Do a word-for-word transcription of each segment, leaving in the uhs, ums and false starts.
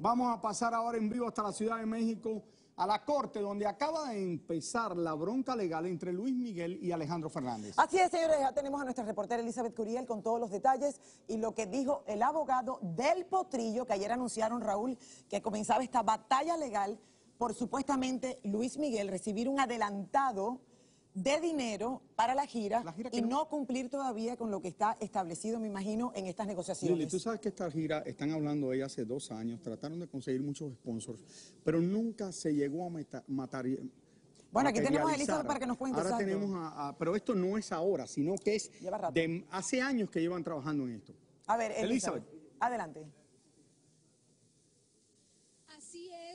Vamos a pasar ahora en vivo hasta la Ciudad de México, a la Corte, donde acaba de empezar la bronca legal entre Luis Miguel y Alejandro Fernández. Así es, señores, ya tenemos a nuestra reportera Elizabeth Curiel con todos los detalles y lo que dijo el abogado del Potrillo, que ayer anunciaron, Raúl, que comenzaba esta batalla legal por supuestamente Luis Miguel recibir un adelantado de dinero para la gira, la gira y no... no cumplir todavía con lo que está establecido, me imagino, en estas negociaciones. Lili, tú sabes que esta gira, están hablando de ella hace dos años, trataron de conseguir muchos sponsors, pero nunca se llegó a meta, matar... Bueno, aquí tenemos a Elizabeth para que nos cuente. Ahora tenemos a, a... Pero esto no es ahora, sino que es de hace años que llevan trabajando en esto. A ver, Elizabeth, Elizabeth. Adelante.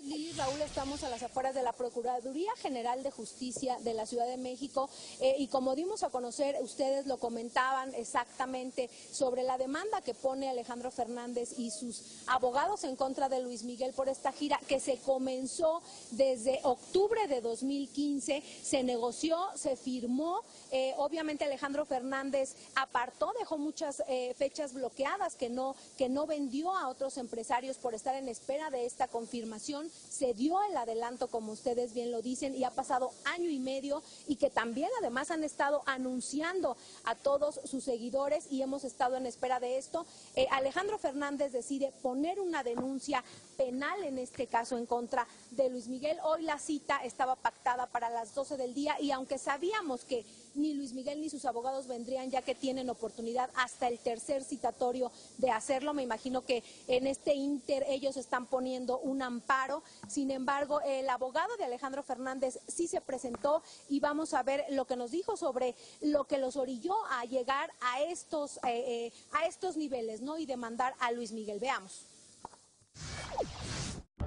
Lili, Raúl, estamos a las afueras de la Procuraduría General de Justicia de la Ciudad de México eh, y como dimos a conocer, ustedes lo comentaban exactamente sobre la demanda que pone Alejandro Fernández y sus abogados en contra de Luis Miguel por esta gira que se comenzó desde octubre de dos mil quince, se negoció, se firmó, eh, obviamente Alejandro Fernández apartó, dejó muchas eh, fechas bloqueadas que no, que no vendió a otros empresarios por estar en espera de esta confirmación. Se dio el adelanto, como ustedes bien lo dicen, y ha pasado año y medio, y que también además han estado anunciando a todos sus seguidores y hemos estado en espera de esto. Eh, Alejandro Fernández decide poner una denuncia penal en este caso en contra de Luis Miguel. Hoy la cita estaba pactada para las doce del día y aunque sabíamos que ni Luis Miguel ni sus abogados vendrían, ya que tienen oportunidad hasta el tercer citatorio de hacerlo, me imagino que en este ínter ellos están poniendo un amparo. Sin embargo, el abogado de Alejandro Fernández sí se presentó y vamos a ver lo que nos dijo sobre lo que los orilló a llegar a estos, eh, eh, a estos niveles, ¿no? Y demandar a Luis Miguel. Veamos.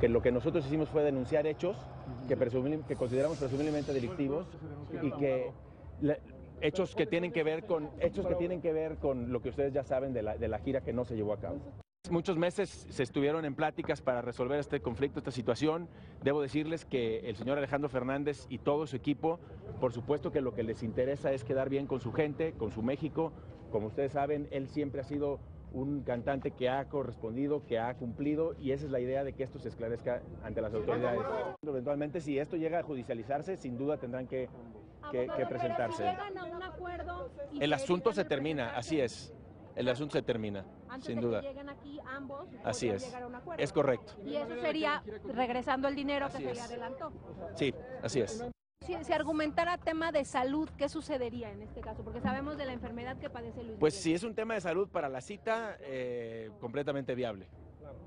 Que lo que nosotros hicimos fue denunciar hechos que, presumir, que consideramos presumiblemente delictivos y que... La, hechos que tienen que ver con hechos que tienen que ver con lo que ustedes ya saben de la, de la gira que no se llevó a cabo. Muchos meses se estuvieron en pláticas para resolver este conflicto, esta situación. Debo decirles que el señor Alejandro Fernández y todo su equipo, por supuesto que lo que les interesa es quedar bien con su gente, con su México. Como ustedes saben, él siempre ha sido un cantante que ha correspondido, que ha cumplido, y esa es la idea de que esto se esclarezca ante las autoridades. Eventualmente, si esto llega a judicializarse, sin duda tendrán que... Que, que presentarse. Llegan a un acuerdo y el asunto se termina, así es. El asunto se termina, antes sin de duda. Que lleguen aquí ambos, así es. A un acuerdo. Es correcto. Y eso sería regresando el dinero así que es. Se le adelantó. Sí, así es. Si se si argumentara tema de salud, ¿qué sucedería en este caso? Porque sabemos de la enfermedad que padece Luis. Pues Miguel. Si es un tema de salud para la cita, eh, completamente viable.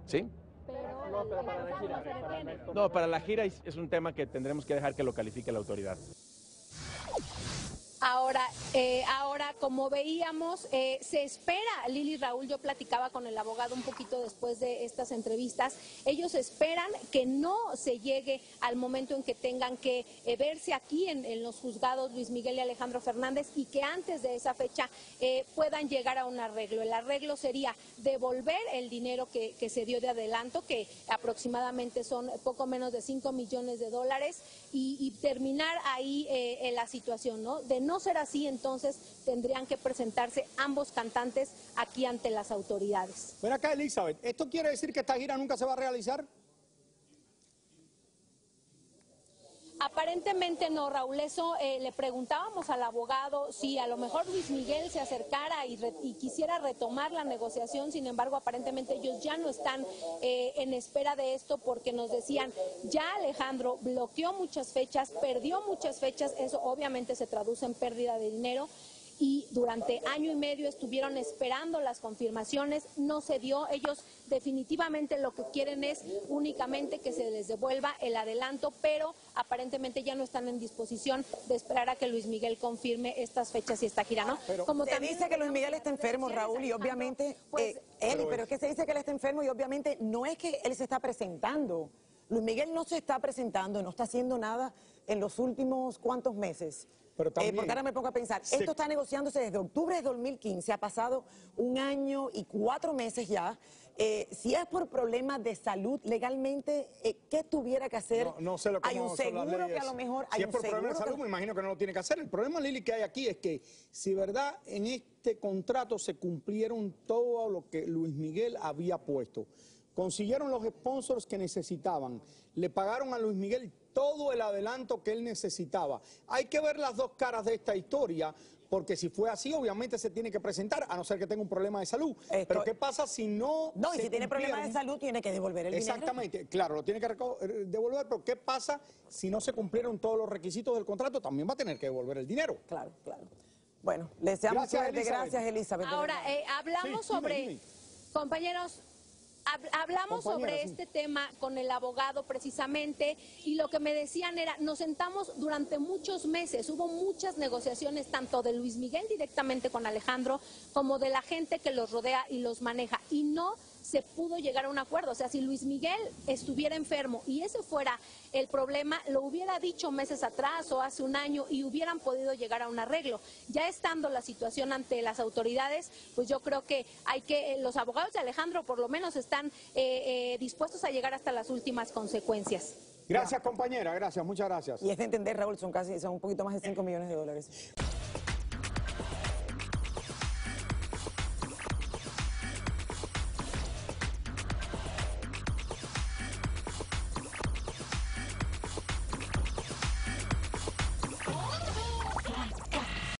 ¿Sí? Pero, pero para la gira, no, no, para la gira es, es un tema que tendremos que dejar que lo califique la autoridad. Ahora, eh, ahora como veíamos, eh, se espera, Lili, Raúl, yo platicaba con el abogado un poquito después de estas entrevistas, ellos esperan que no se llegue al momento en que tengan que eh, verse aquí en, en los juzgados Luis Miguel y Alejandro Fernández y que antes de esa fecha eh, puedan llegar a un arreglo. El arreglo sería devolver el dinero que, que se dio de adelanto, que aproximadamente son poco menos de cinco millones de dólares, y, y terminar ahí eh, en la situación, ¿no? De no ser así, entonces tendrían que presentarse ambos cantantes aquí ante las autoridades. Ven acá, Elizabeth, ¿esto quiere decir que esta gira nunca se va a realizar? Aparentemente no, Raúl, eso eh, le preguntábamos al abogado si a lo mejor Luis Miguel se acercara y, re, y quisiera retomar la negociación, sin embargo, aparentemente ellos ya no están eh, en espera de esto porque nos decían, ya Alejandro bloqueó muchas fechas, perdió muchas fechas, eso obviamente se traduce en pérdida de dinero. Y durante año y medio estuvieron esperando las confirmaciones, no se dio. Ellos definitivamente lo que quieren es únicamente que se les devuelva el adelanto, pero aparentemente ya no están en disposición de esperar a que Luis Miguel confirme estas fechas y esta gira, ¿no? Pero como se también dice que Luis Miguel está enfermo, Raúl, y obviamente, pues, eh, Eli, pero, pero es que se dice que él está enfermo y obviamente no es que él se está presentando. Luis Miguel no se está presentando, no está haciendo nada en los últimos cuantos meses. Pero también, eh, porque ahora me pongo a pensar, se... esto está negociándose desde octubre de dos mil quince, ha pasado un año y cuatro meses ya. Eh, si es por problemas de salud, legalmente, eh, ¿qué tuviera que hacer? No, no sé lo que hay un seguro que a lo mejor... Si hay es por problemas de salud, que... me imagino que no lo tiene que hacer. El problema, Lili, que hay aquí es que, si verdad, en este contrato se cumplieron todo lo que Luis Miguel había puesto. consiguieron los sponsors que necesitaban, le pagaron a Luis Miguel todo el adelanto que él necesitaba. Hay que ver las dos caras de esta historia, porque si fue así, obviamente se tiene que presentar, a no ser que tenga un problema de salud. Estoy... Pero ¿qué pasa si no... No, y si tiene problemas de salud, tiene que devolver el dinero. Exactamente, claro, lo tiene que devolver, pero ¿qué pasa si no se cumplieron todos los requisitos del contrato? También va a tener que devolver el dinero. Claro, claro. Bueno, les deseamos suerte. Gracias, gracias, Elizabeth. Ahora, eh, hablamos sí, sobre... Dime, dime. Compañeros... Hablamos sobre este tema con el abogado precisamente, y lo que me decían era, nos sentamos durante muchos meses, hubo muchas negociaciones tanto de Luis Miguel directamente con Alejandro como de la gente que los rodea y los maneja, y no se pudo llegar a un acuerdo. O sea, si Luis Miguel estuviera enfermo y ese fuera el problema, lo hubiera dicho meses atrás o hace un año y hubieran podido llegar a un arreglo. Ya estando la situación ante las autoridades, pues yo creo que hay que, los abogados de Alejandro por lo menos están eh, eh, dispuestos a llegar hasta las últimas consecuencias. Gracias, compañera, gracias, muchas gracias. Y es de entender, Raúl, son casi, son un poquito más de cinco millones de dólares.